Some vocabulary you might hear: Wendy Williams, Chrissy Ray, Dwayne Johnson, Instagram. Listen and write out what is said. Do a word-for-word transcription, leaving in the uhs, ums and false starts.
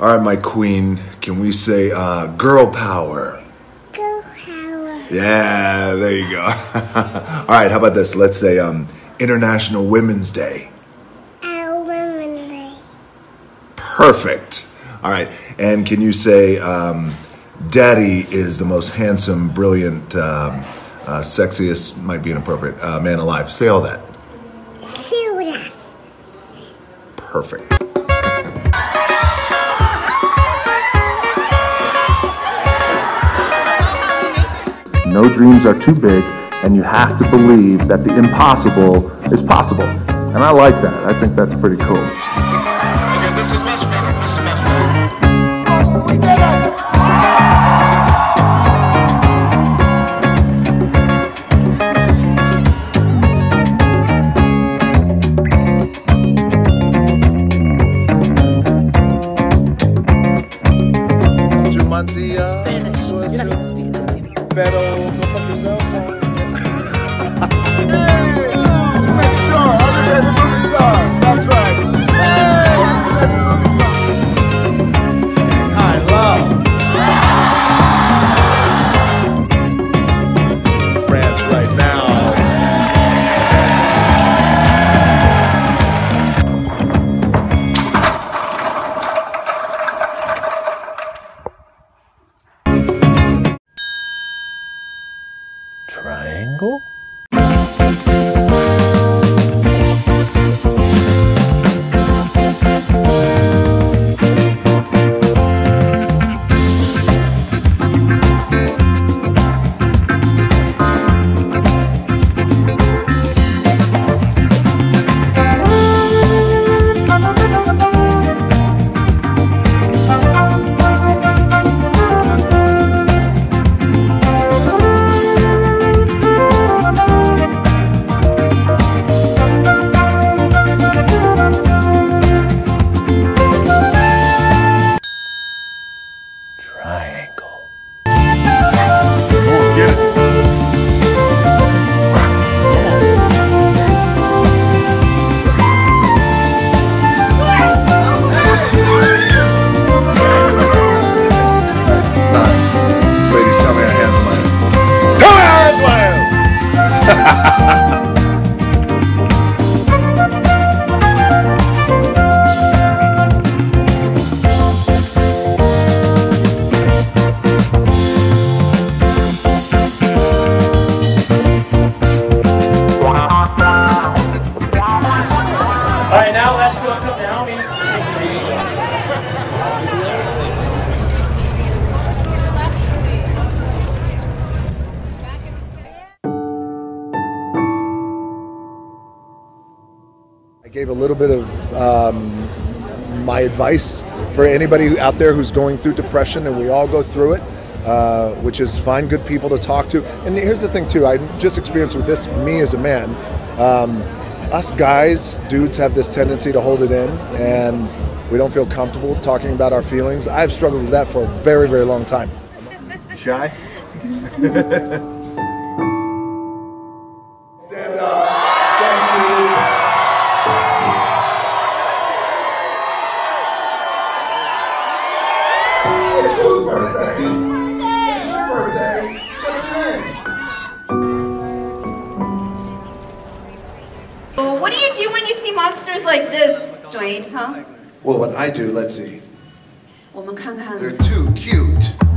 All right, my queen, can we say uh, girl power? Girl power. Yeah, there you go. All right, how about this? Let's say um, International Women's Day. Uh, Women's Day. Perfect. All right, and can you say um, Daddy is the most handsome, brilliant, um, uh, sexiest, might be inappropriate, uh, man alive? Say all that. Serious. Perfect. No dreams are too big, and you have to believe that the impossible is possible. And I like that. I think that's pretty cool. Okay, this is much better. This is much better. We did it. Spanish. You're not even speaking to me. Pero go fuck yourself. Hey! Jamaican star, underrated movie star. That's right. Hey! Underrated movie star. I love France right now. Triangle? I gave a little bit of um, my advice for anybody out there who's going through depression, and we all go through it, uh, which is find good people to talk to. And here's the thing too, I just experienced with this, me as a man, um, us guys, dudes have this tendency to hold it in, and we don't feel comfortable talking about our feelings. I've struggled with that for a very, very long time. Shy? Stand up. Thank you. It's his birthday. It's his birthday. What do you do when you see monsters like this, Dwayne, huh? Well, what I do, let's see. They're too cute.